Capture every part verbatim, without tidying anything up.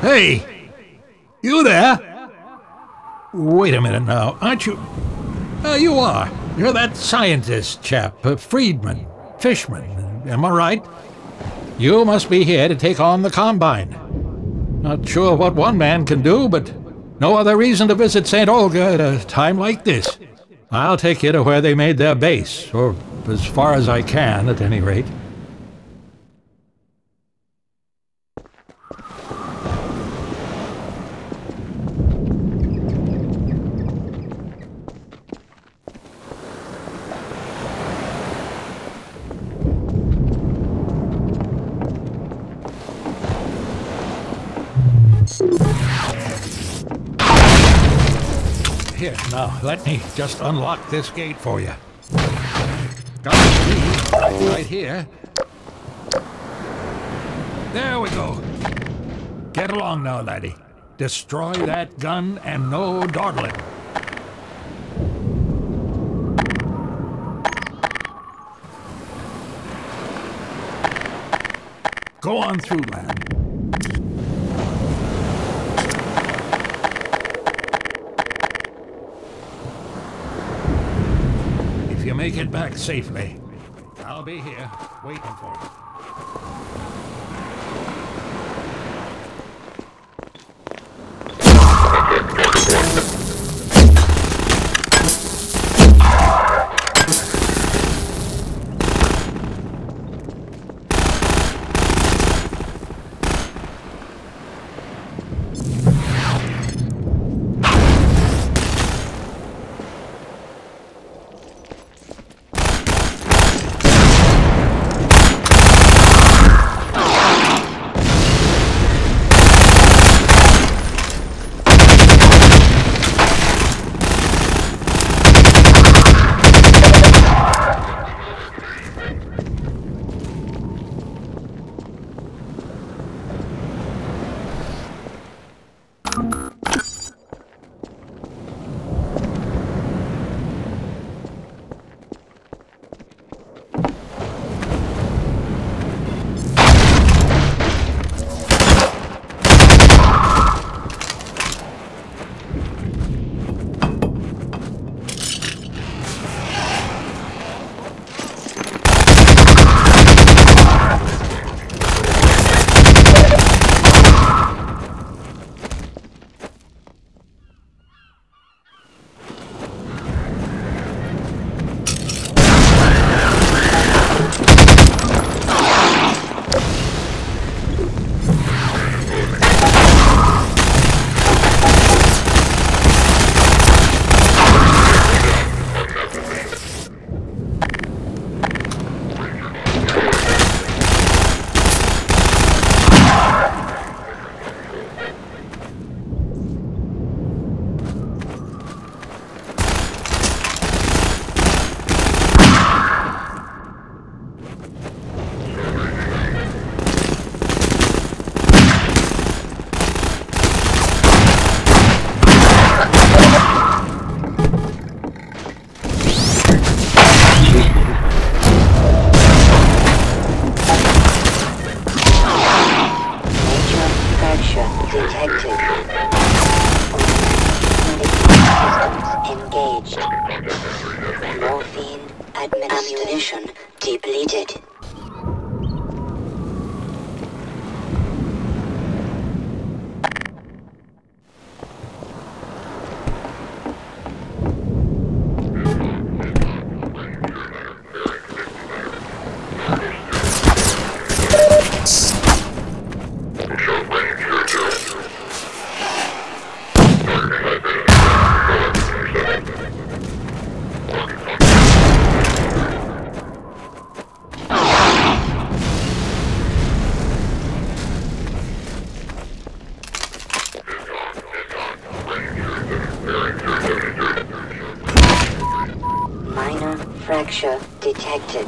Hey! You there? Wait a minute now, aren't you? Uh, you are. You're that scientist chap, uh, Friedman, Fishman, am I right? You must be here to take on the Combine. Not sure what one man can do, but no other reason to visit Saint Olga at a time like this. I'll take you to where they made their base, or as far as I can, at any rate. Here, now, let me just unlock this gate for you. Got the key right here. There we go. Get along now, laddie. Destroy that gun and no dawdling. Go on through, lad. You make it back safely. I'll be here, waiting for you. Ammunition depleted. Fracture detected.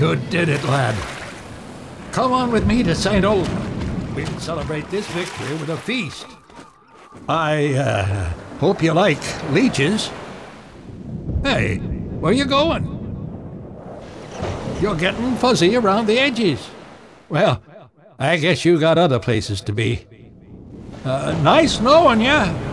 You did it, lad. Come on with me to Saint Olga. We'll celebrate this victory with a feast. I, uh, hope you like leeches. Hey, where you going? You're getting fuzzy around the edges. Well, I guess you got other places to be. Uh, nice knowing ya.